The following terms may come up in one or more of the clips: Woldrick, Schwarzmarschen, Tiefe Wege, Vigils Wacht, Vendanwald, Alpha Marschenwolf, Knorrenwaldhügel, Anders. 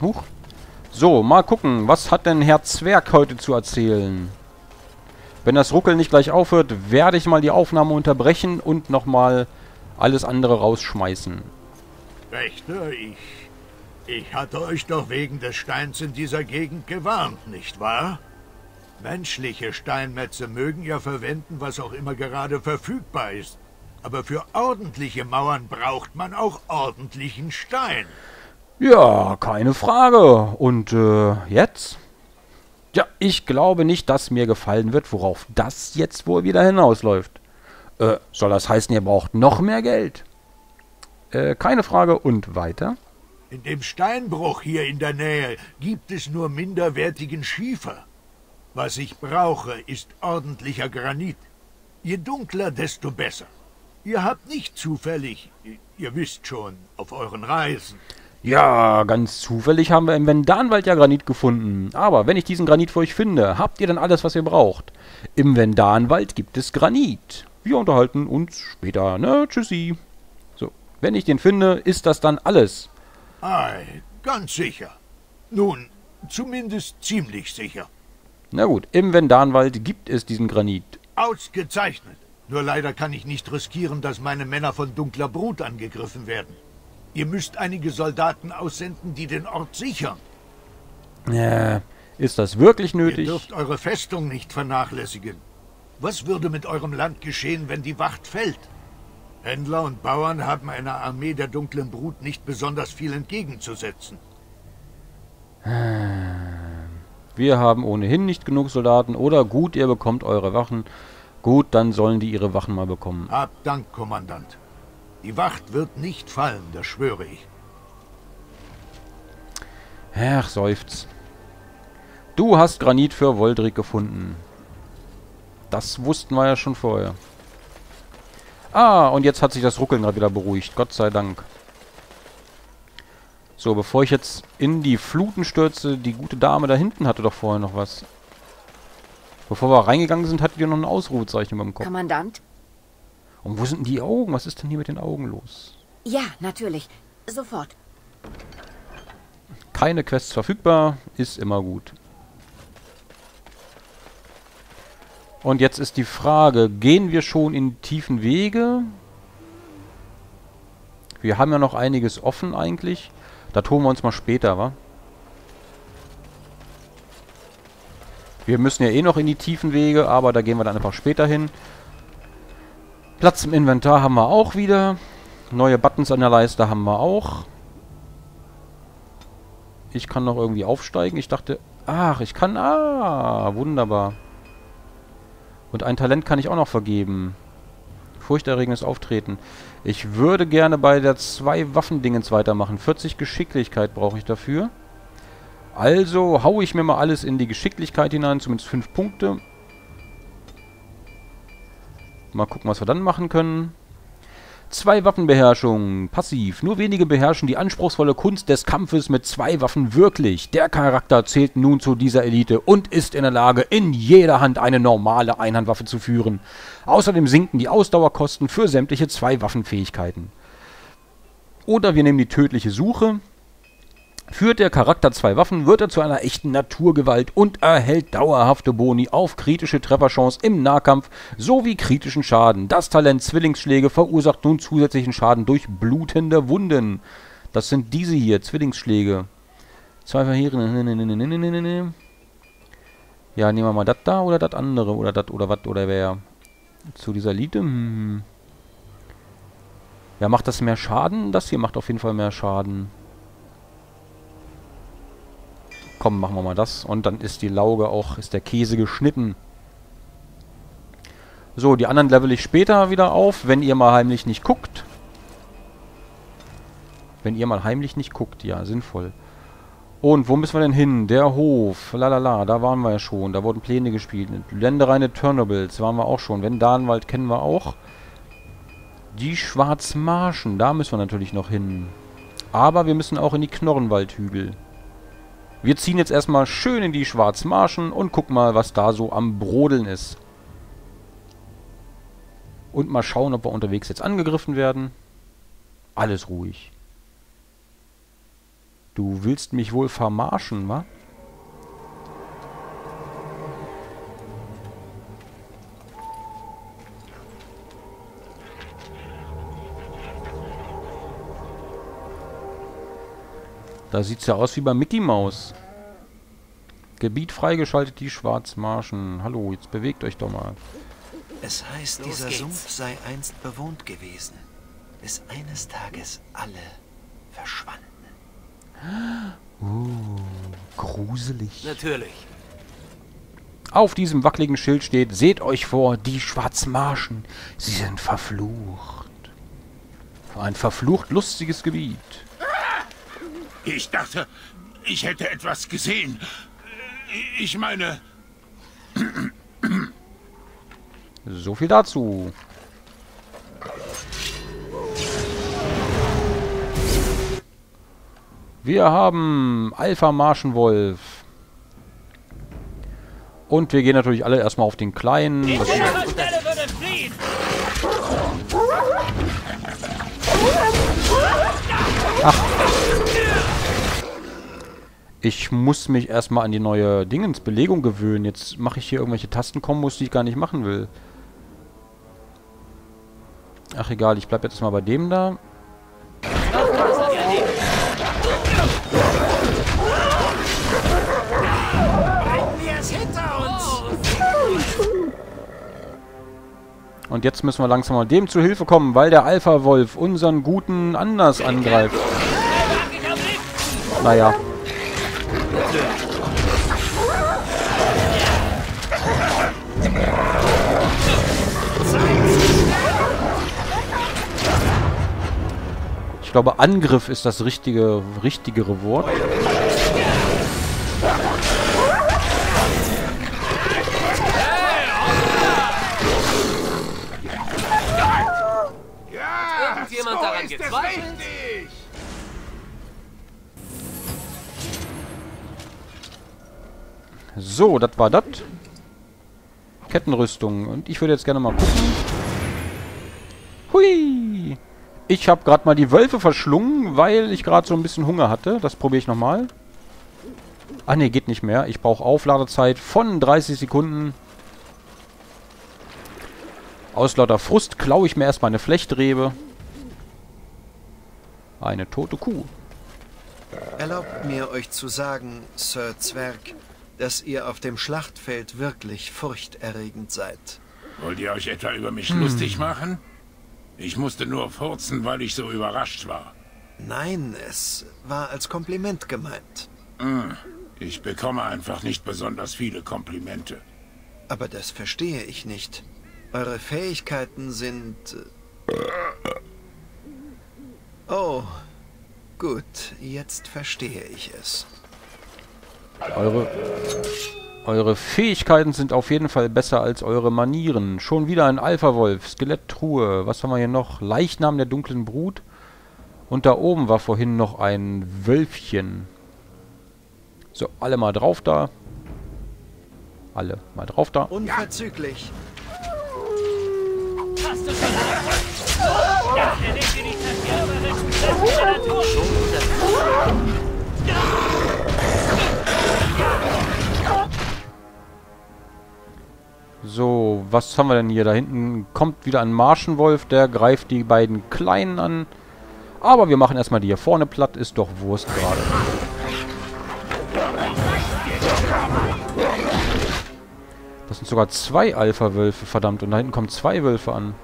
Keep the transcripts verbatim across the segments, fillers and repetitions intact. Huch. So, mal gucken, was hat denn Herr Zwerg heute zu erzählen? Wenn das Ruckeln nicht gleich aufhört, werde ich mal die Aufnahme unterbrechen und nochmal alles andere rausschmeißen. Wächter, ich... Ich hatte euch doch wegen des Steins in dieser Gegend gewarnt, nicht wahr? Menschliche Steinmetze mögen ja verwenden, was auch immer gerade verfügbar ist. Aber für ordentliche Mauern braucht man auch ordentlichen Stein. Ja, keine Frage. Und äh, jetzt? Ja, ich glaube nicht, dass mir gefallen wird, worauf das jetzt wohl wieder hinausläuft. Äh, soll das heißen, ihr braucht noch mehr Geld? Äh, keine Frage. Und weiter? In dem Steinbruch hier in der Nähe gibt es nur minderwertigen Schiefer. Was ich brauche, ist ordentlicher Granit. Je dunkler, desto besser. Ihr habt nicht zufällig, ihr wisst schon, auf euren Reisen. Ja, ganz zufällig haben wir im Vendanwald ja Granit gefunden. Aber wenn ich diesen Granit für euch finde, habt ihr dann alles, was ihr braucht. Im Vendanwald gibt es Granit. Wir unterhalten uns später, ne? Tschüssi. So, wenn ich den finde, ist das dann alles. Ei, ganz sicher. Nun, zumindest ziemlich sicher. Na gut, im Vendanwald gibt es diesen Granit. Ausgezeichnet. Nur leider kann ich nicht riskieren, dass meine Männer von dunkler Brut angegriffen werden. Ihr müsst einige Soldaten aussenden, die den Ort sichern. Äh, ist das wirklich nötig? Ihr dürft eure Festung nicht vernachlässigen. Was würde mit eurem Land geschehen, wenn die Wacht fällt? Händler und Bauern haben einer Armee der dunklen Brut nicht besonders viel entgegenzusetzen. Wir haben ohnehin nicht genug Soldaten. Oder gut, ihr bekommt eure Wachen... Gut, dann sollen die ihre Wachen mal bekommen. Hab Dank, Kommandant. Die Wacht wird nicht fallen, das schwöre ich. Ach, seufz. Du hast Granit für Woldrick gefunden. Das wussten wir ja schon vorher. Ah, und jetzt hat sich das Ruckeln gerade wieder beruhigt. Gott sei Dank. So, bevor ich jetzt in die Fluten stürze, die gute Dame da hinten hatte doch vorher noch was. Bevor wir reingegangen sind, hattet ihr noch ein Ausrufezeichen über dem Kopf. Kommandant? Und wo sind denn die Augen? Was ist denn hier mit den Augen los? Ja, natürlich. Sofort. Keine Quests verfügbar. Ist immer gut. Und jetzt ist die Frage, gehen wir schon in die tiefen Wege? Wir haben ja noch einiges offen eigentlich. Da tun wir uns mal später, wa? Wir müssen ja eh noch in die tiefen Wege, aber da gehen wir dann einfach später hin. Platz im Inventar haben wir auch wieder. Neue Buttons an der Leiste haben wir auch. Ich kann noch irgendwie aufsteigen. Ich dachte, ach, ich kann... Ah, wunderbar. Und ein Talent kann ich auch noch vergeben. Furchterregendes Auftreten. Ich würde gerne bei der zwei Waffendingens weitermachen. vierzig Geschicklichkeit brauche ich dafür. Also haue ich mir mal alles in die Geschicklichkeit hinein, zumindest fünf Punkte. Mal gucken, was wir dann machen können. Zwei Waffenbeherrschung, passiv. Nur wenige beherrschen die anspruchsvolle Kunst des Kampfes mit zwei Waffen wirklich. Der Charakter zählt nun zu dieser Elite und ist in der Lage, in jeder Hand eine normale Einhandwaffe zu führen. Außerdem sinken die Ausdauerkosten für sämtliche zwei Waffenfähigkeiten. Oder wir nehmen die tödliche Suche. Führt der Charakter zwei Waffen, wird er zu einer echten Naturgewalt und erhält dauerhafte Boni auf kritische Trefferchance im Nahkampf sowie kritischen Schaden. Das Talent Zwillingsschläge verursacht nun zusätzlichen Schaden durch blutende Wunden. Das sind diese hier, Zwillingsschläge. Zwei Verheerende. Ja, nehmen wir mal das da oder das andere oder das oder was oder wer. Zu dieser Elite. Hm. Ja, macht das mehr Schaden? Das hier macht auf jeden Fall mehr Schaden. Komm, machen wir mal das. Und dann ist die Lauge auch, ist der Käse geschnitten. So, die anderen level ich später wieder auf, wenn ihr mal heimlich nicht guckt. Wenn ihr mal heimlich nicht guckt, ja, sinnvoll. Und wo müssen wir denn hin? Der Hof, lalala, da waren wir ja schon. Da wurden Pläne gespielt. Ländereine Turnables waren wir auch schon. Vendanwald kennen wir auch. Die Schwarzmarschen, da müssen wir natürlich noch hin. Aber wir müssen auch in die Knorrenwaldhügel. Wir ziehen jetzt erstmal schön in die Schwarzmarschen und gucken mal, was da so am Brodeln ist. Und mal schauen, ob wir unterwegs jetzt angegriffen werden. Alles ruhig. Du willst mich wohl vermarschen, wa? Da sieht's ja aus wie bei Mickey Mouse. Gebiet freigeschaltet, die Schwarzmarschen. Hallo, jetzt bewegt euch doch mal. Es heißt, Los dieser geht's. Sumpf sei einst bewohnt gewesen, bis eines Tages alle verschwanden. Uh, gruselig. Natürlich. Auf diesem wackeligen Schild steht, seht euch vor, die Schwarzmarschen, sie sind verflucht. Ein verflucht lustiges Gebiet. Ich dachte, ich hätte etwas gesehen. Ich meine... So viel dazu. Wir haben Alpha Marschenwolf. Und wir gehen natürlich alle erstmal auf den kleinen... Die Ach. Ich muss mich erstmal an die neue Dingensbelegung gewöhnen. Jetzt mache ich hier irgendwelche Tastenkombos, die ich gar nicht machen will. Ach egal, ich bleibe jetzt mal bei dem da. Und jetzt müssen wir langsam mal dem zu Hilfe kommen, weil der Alpha-Wolf unseren guten Anders angreift. Naja. Ich glaube, Angriff ist das richtige, richtigere Wort. Irgendjemand daran gezweifelt? So, das war das. Kettenrüstung. Und ich würde jetzt gerne mal gucken. Hui! Ich habe gerade mal die Wölfe verschlungen, weil ich gerade so ein bisschen Hunger hatte. Das probiere ich nochmal. Ach ne, geht nicht mehr. Ich brauche Aufladezeit von dreißig Sekunden. Aus lauter Frust klaue ich mir erstmal eine Flechtrebe. Eine tote Kuh. Erlaubt mir euch zu sagen, Sir Zwerg, dass ihr auf dem Schlachtfeld wirklich furchterregend seid. Wollt ihr euch etwa über mich hm. lustig machen? Ich musste nur furzen, weil ich so überrascht war. Nein, es war als Kompliment gemeint. Ich bekomme einfach nicht besonders viele Komplimente. Aber das verstehe ich nicht. Eure Fähigkeiten sind... Oh, gut, jetzt verstehe ich es. Eure, eure Fähigkeiten sind auf jeden Fall besser als eure Manieren. Schon wieder ein Alpha-Wolf, Skeletttruhe. Was haben wir hier noch? Leichnam der dunklen Brut. Und da oben war vorhin noch ein Wölfchen. So, alle mal drauf da. Alle mal drauf da. Unverzüglich. Hast du schon gesagt? Ja, er legt dir nicht das Geld, aber das ist der Natur. So, was haben wir denn hier? Da hinten kommt wieder ein Marschenwolf, der greift die beiden Kleinen an. Aber wir machen erstmal die hier vorne platt, ist doch Wurst gerade. Das sind sogar zwei Alpha-Wölfe, verdammt. Und da hinten kommen zwei Wölfe an.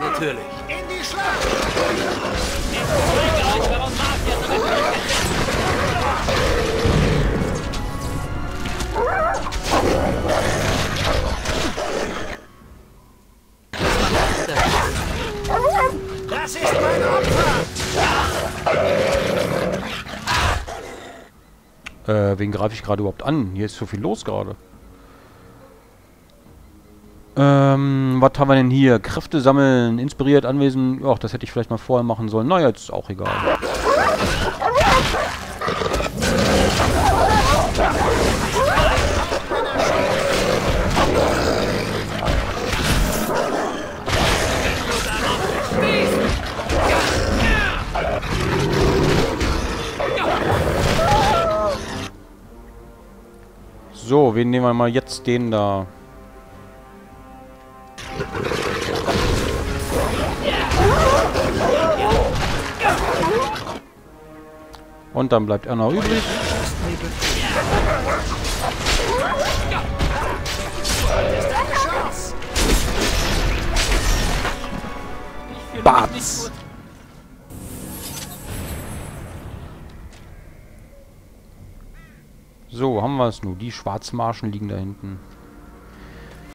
Natürlich. In die Schlacht! Das ist mein Opfer! Äh, wen greife ich gerade überhaupt an? Hier ist so viel los gerade. Ähm, was haben wir denn hier? Kräfte sammeln, inspiriert, anwesend. Ach, das hätte ich vielleicht mal vorher machen sollen. Na ja, jetzt ist auch egal. So, wen nehmen wir mal jetzt? Den da. Und dann bleibt er noch übrig. Batz! So, haben wir es nun. Die Schwarzmarschen liegen da hinten.